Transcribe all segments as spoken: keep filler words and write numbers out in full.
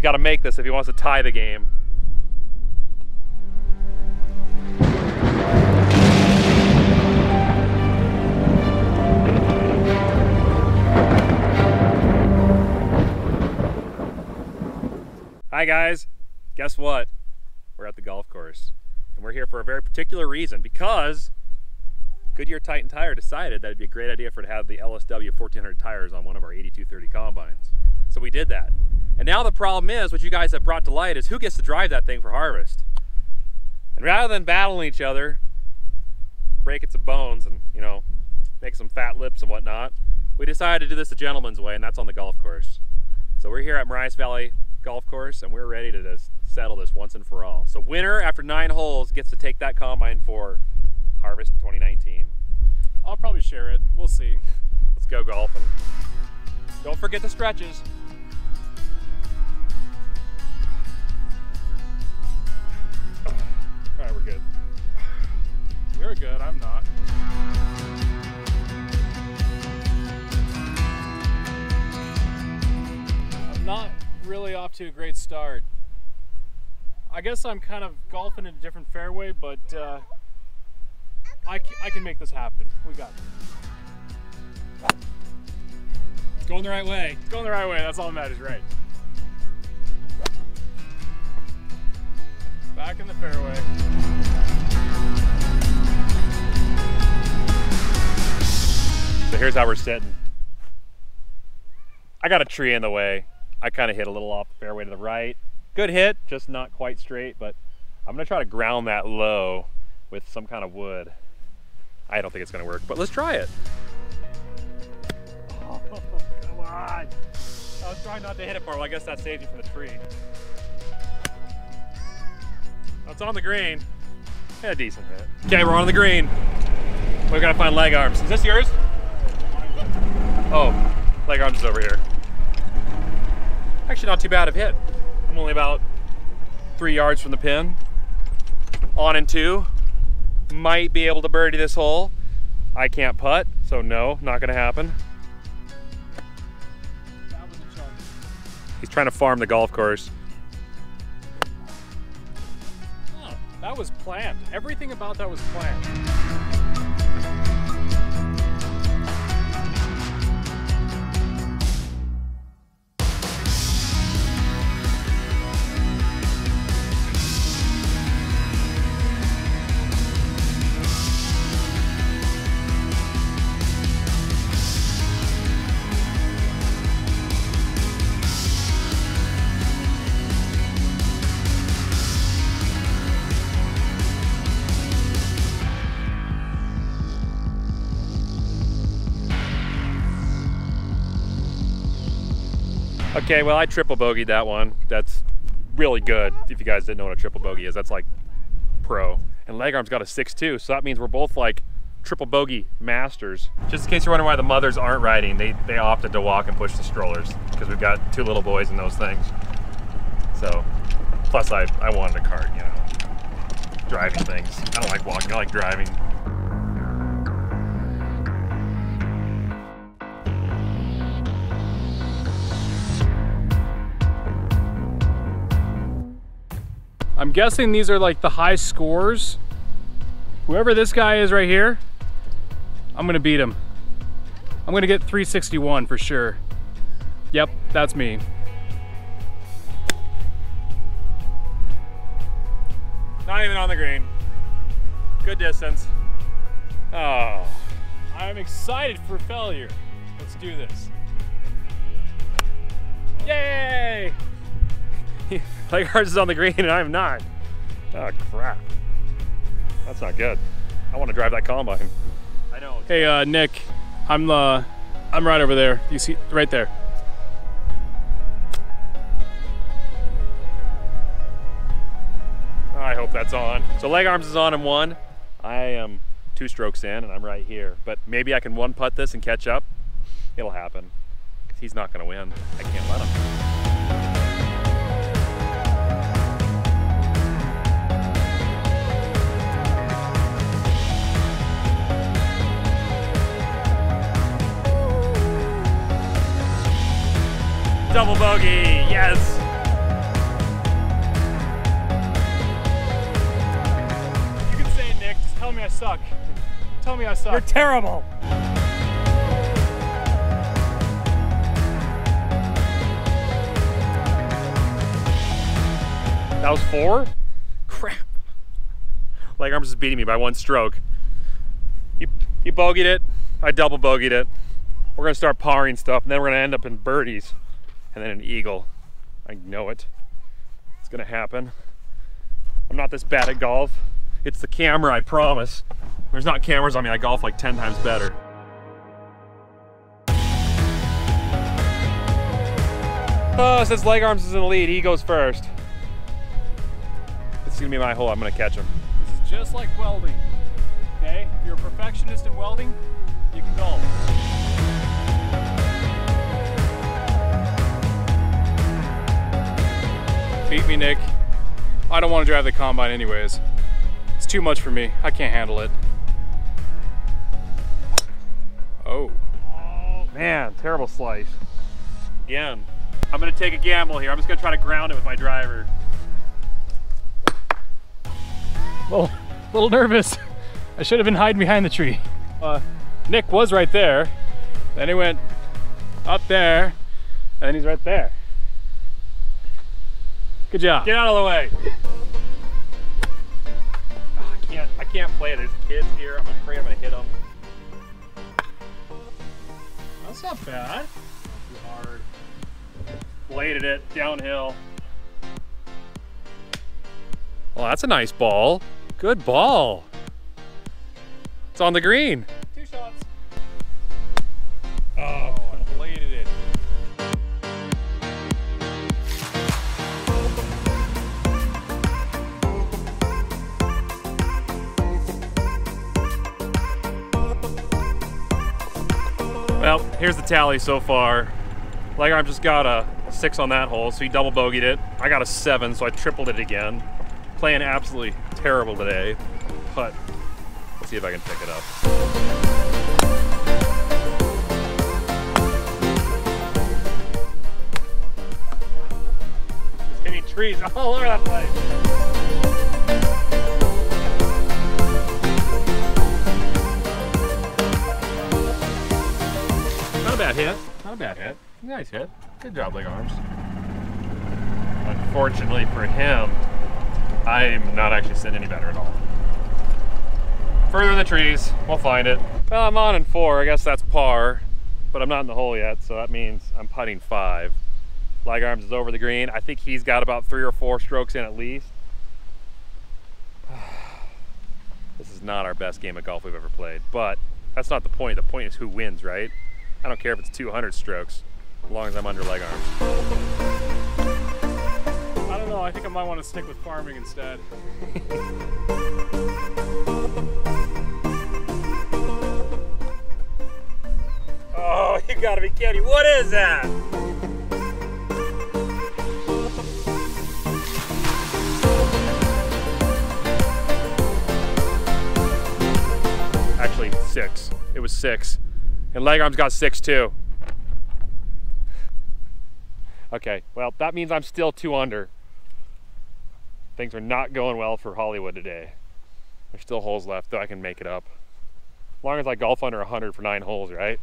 He's got to make this if he wants to tie the game. Hi guys, guess what? We're at the golf course, and we're here for a very particular reason, because Goodyear Titan Tire decided that it'd be a great idea for it to have the L S W fourteen hundred tires on one of our eighty-two thirty combines. So we did that. And now the problem is, what you guys have brought to light is who gets to drive that thing for harvest. And rather than battling each other, breaking some bones and, you know, make some fat lips and whatnot, we decided to do this the gentleman's way, and that's on the golf course. So we're here at Marias Valley Golf Course, and we're ready to just settle this once and for all. So winner after nine holes gets to take that combine for harvest twenty nineteen. I'll probably share it. We'll see. Let's go golfing. Don't forget the stretches. All right, we're good. You're good. I'm not. I'm not really off to a great start. I guess I'm kind of golfing in a different fairway, but uh, I, can, I can make this happen. We got it. It's going the right way. It's going the right way. That's all that matters, right? Back in the fairway. So here's how we're sitting. I got a tree in the way. I kind of hit a little off the fairway to the right. Good hit, just not quite straight, but I'm gonna try to ground that low with some kind of wood. I don't think it's gonna work, but let's try it. Oh, come on. I was trying not to hit it far. Well, I guess that saved you from the tree. That's on the green. Yeah, decent hit. Okay, we're on the green. We've got to find leg arms. Is this yours? Oh, leg arms is over here. Actually not too bad of hit. I'm only about three yards from the pin. On and two. Might be able to birdie this hole. I can't putt, so no, not gonna happen. That was a chunk. He's trying to farm the golf course. Oh, that was planned. Everything about that was planned. Okay, well I triple bogeyed that one. That's really good. If you guys didn't know what a triple bogey is, that's like pro. And LegArms got a six two, so that means we're both like triple bogey masters. Just in case you're wondering why the mothers aren't riding, they, they opted to walk and push the strollers because we've got two little boys in those things. So, plus I, I wanted a cart, you know, driving things. I don't like walking, I like driving. I'm guessing these are like the high scores. Whoever this guy is right here, I'm gonna beat him. I'm gonna get three sixty-one for sure. Yep, that's me. Not even on the green. Good distance. Oh. I'm excited for failure. Let's do this. Yay! LegArms is on the green and I'm not. Oh crap. That's not good. I want to drive that combine. I know. Hey uh, Nick, I'm uh, I'm right over there. You see right there. I hope that's on. So LegArms is on and one. I am two strokes in and I'm right here. But maybe I can one putt this and catch up. It'll happen. Because he's not gonna win. I can't let him. Double bogey, yes! suck. Tell me I suck. You're terrible. That was four? Crap. LegArms is beating me by one stroke. You, you bogeyed it. I double bogeyed it. We're gonna start parring stuff, and then we're gonna end up in birdies, and then an eagle. I know it. It's gonna happen. I'm not this bad at golf. It's the camera, I promise. There's not cameras on me. I golf like ten times better. Oh, since LegArms is in the lead, he goes first. It's gonna be my hole. I'm gonna catch him. This is just like welding. Okay, if you're a perfectionist in welding, you can golf. Beat me, Nick. I don't want to drive the combine anyways. It's too much for me. I can't handle it. Oh. Oh man, terrible slice. Again. I'm gonna take a gamble here. I'm just gonna try to ground it with my driver. Well, a little nervous. I should have been hiding behind the tree. Uh, Nick was right there. Then he went up there, and then he's right there. Good job. Get out of the way. Oh, I can't. I can't play it. There's kids here. I'm afraid I'm gonna hit them. That's not bad. Too hard. Bladed it downhill. Well, that's a nice ball. Good ball. It's on the green. Two shots. Oh, I bladed it. Well, here's the tally so far. LegArms just got a six on that hole, so he double bogeyed it. I got a seven, so I tripled it again. Playing absolutely terrible today, but let's see if I can pick it up. Just hitting trees all over that place. Not a bad hit. Not a bad hit. Nice hit. Good job, LegArms. Unfortunately for him, I'm not actually sitting any better at all. Further in the trees, we'll find it. Well, I'm on in four, I guess that's par, but I'm not in the hole yet, so that means I'm putting five. LegArms is over the green. I think he's got about three or four strokes in at least. This is not our best game of golf we've ever played, but that's not the point. The point is who wins, right? I don't care if it's two hundred strokes, as long as I'm under LegArms. No, I think I might want to stick with farming instead. Oh, you gotta be kidding. What is that? Actually, six. It was six. And LegArms got six too. Okay, well, that means I'm still two under. Things are not going well for Hollywood today. There's still holes left, though I can make it up. As long as I golf under one hundred for nine holes, right?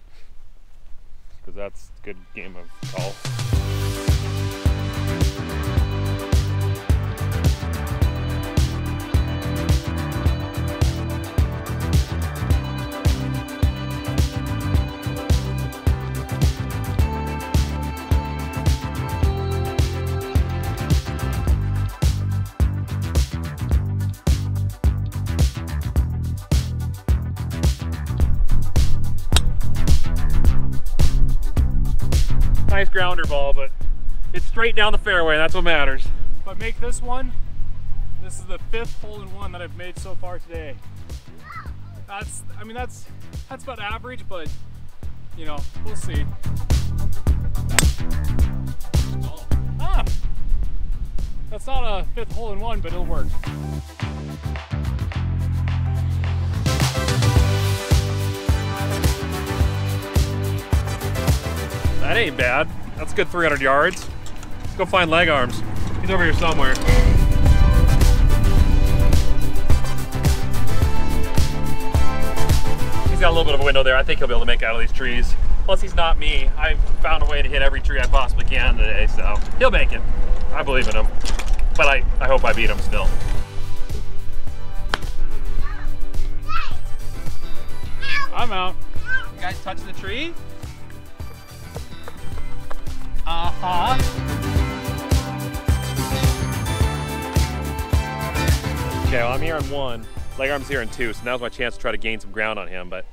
Because that's a good game of golf. Nice grounder ball, but it's straight down the fairway, and that's what matters. If I make this one, this is the fifth hole-in-one that I've made so far today. That's, I mean, that's that's about average, but, you know, we'll see. Ah! That's not a fifth hole-in-one, but it'll work. That ain't bad. That's a good three hundred yards. Let's go find LegArms. He's over here somewhere. he's got a little bit of a window there. I think he'll be able to make out of these trees. Plus, he's not me. I found a way to hit every tree I possibly can today, so he'll make it. I believe in him, but I, I hope I beat him still. I'm out. You guys touch the tree? Uh-huh. Okay, well, I'm here in one. LegArms here in two, so now's my chance to try to gain some ground on him, but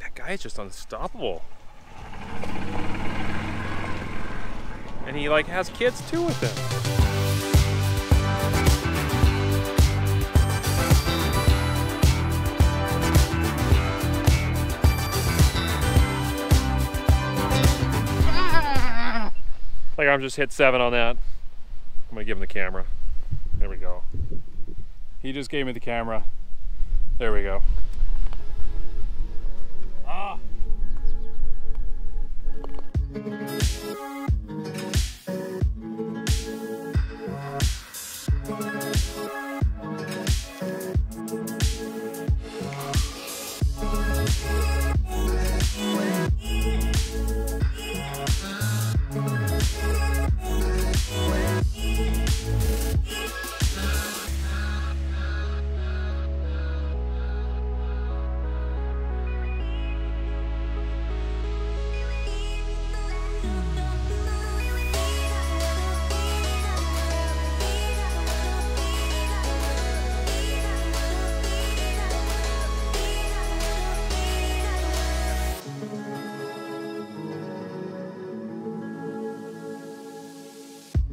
that guy is just unstoppable. And he like has kids too with him. Ah. LegArms just hit seven on that. I'm gonna give him the camera. There we go. He just gave me the camera. There we go. Ah.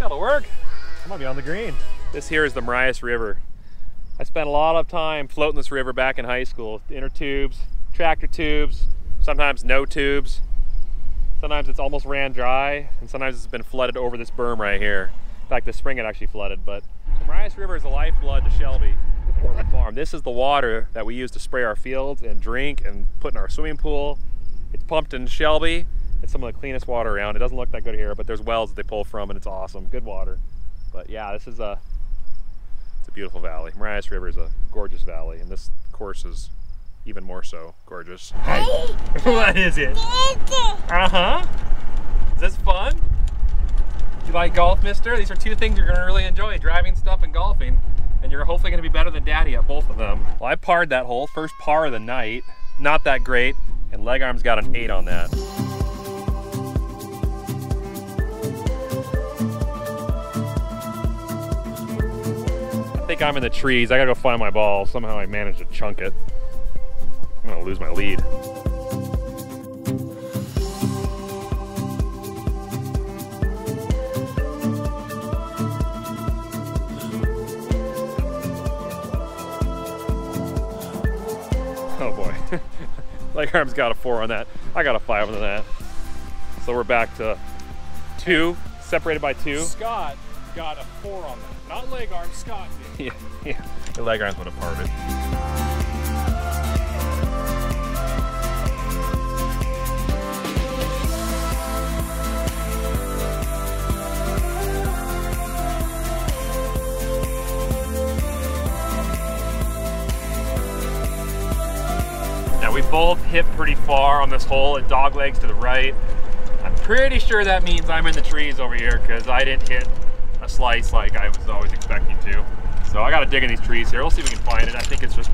That'll work. I'm gonna be on the green. This here is the Marias River. I spent a lot of time floating this river back in high school. Inner tubes, tractor tubes, sometimes no tubes. Sometimes it's almost ran dry, and sometimes it's been flooded over this berm right here. In fact, this spring it actually flooded, but the Marias River is the lifeblood to Shelby and the farm. This is the water that we use to spray our fields and drink and put in our swimming pool. It's pumped in Shelby. It's some of the cleanest water around. It doesn't look that good here, but there's wells that they pull from and it's awesome. Good water. But yeah, this is a, it's a beautiful valley. Marias River is a gorgeous valley, and this course is even more so gorgeous. Hey. What is it? Uh-huh. Is this fun? Do you like golf, mister? These are two things you're gonna really enjoy, driving stuff and golfing, and you're hopefully gonna be better than daddy at both of them. Well, I parred that hole, first par of the night. Not that great, and LegArms got an eight on that. I think I'm in the trees. I gotta go find my ball. Somehow I managed to chunk it. I'm gonna lose my lead. Oh boy. LegArms got a four on that. I got a five on that. So we're back to two, separated by two. Scott got a four on that. Not LegArms, Scott did. Yeah, yeah. The LegArms would have parted. Now we both hit pretty far on this hole. It dog legs to the right. I'm pretty sure that means I'm in the trees over here because I didn't hit a slice like I was always expecting to. So I gotta dig in these trees here. We'll see if we can find it. I think it's just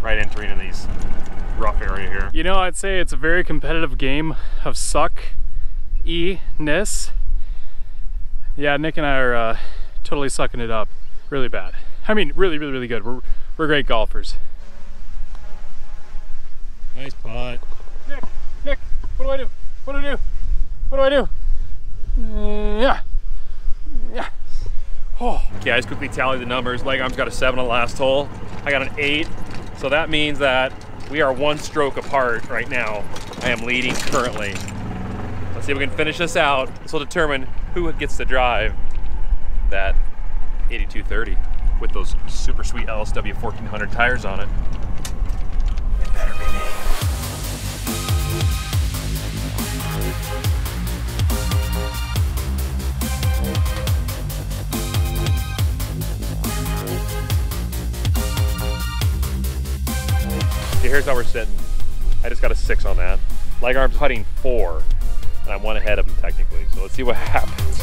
right entering into these rough area here. You know, I'd say it's a very competitive game of suck-e-ness. Yeah, Nick and I are uh, totally sucking it up really bad. I mean, really, really, really good. We're, we're great golfers. Nice putt. Nick, Nick, what do I do? What do I do? What do I do? Uh, yeah, I just quickly tallied the numbers. LegArms got a seven on the last hole. I got an eight. So that means that we are one stroke apart right now. I am leading currently. Let's see if we can finish this out. This will determine who gets to drive that eighty-two thirty with those super sweet L S W fourteen hundred tires on it. It better be me. Here's how we're sitting. I just got a six on that. LegArms putting four, and I'm one ahead of him technically. So let's see what happens.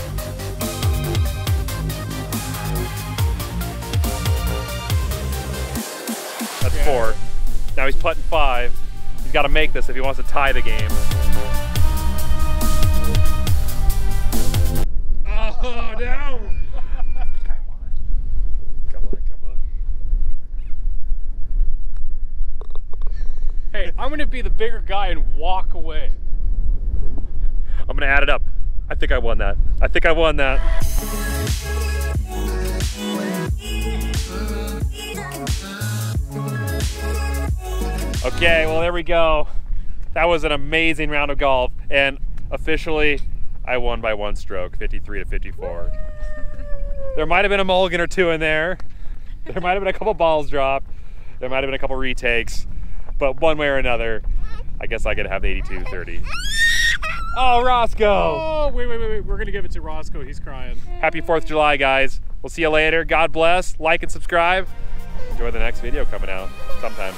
That's four. Now he's putting five. He's got to make this if he wants to tie the game. Oh no! Hey, I'm gonna be the bigger guy and walk away. I'm gonna add it up. I think I won that. I think I won that. Okay, well there we go. That was an amazing round of golf, and officially, I won by one stroke, fifty-three to fifty-four. There might have been a mulligan or two in there. There might have been a couple balls dropped. There might have been a couple retakes. But one way or another, I guess I could have the eighty-two thirty. Oh, Roscoe! Oh, wait, wait, wait, wait. We're gonna give it to Roscoe. He's crying. Happy fourth of July, guys. We'll see you later. God bless. Like and subscribe. Enjoy the next video coming out sometime.